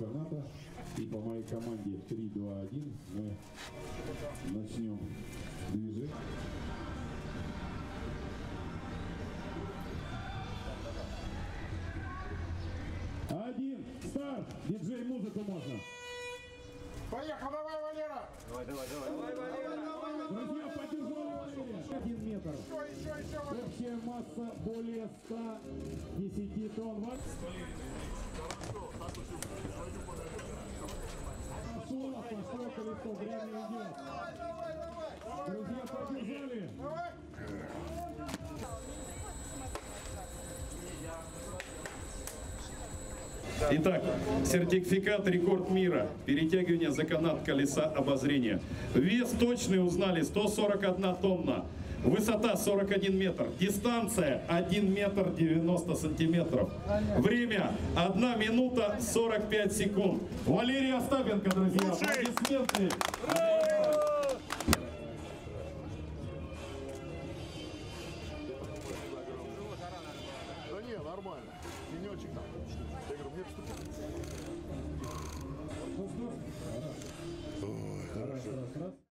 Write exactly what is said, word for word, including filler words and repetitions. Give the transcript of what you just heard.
каната. И по моей команде в три, два, один мы начнем движение. Один, старт! Диджей, музыку можно. Поехал, давай, Валера! Давай, давай, давай, давай, Валера! Давай, давай, давай, друзья, поддерживаем! Один метр. Еще, еще, еще. Общая масса более ста десяти тонн. Пошло, пошло колесо, прямо идет. Друзья, поддержали. Давай! Итак, сертификат рекорд мира. Перетягивание за канат колеса обозрения. Вес точный узнали сто сорок одна тонна. Высота сорок один метр. Дистанция один метр девяносто сантиметров. Время одна минута сорок пять секунд. Валерий Остапенко, друзья. Аплодисменты. Да не, нормально. Денечек там. Я говорю,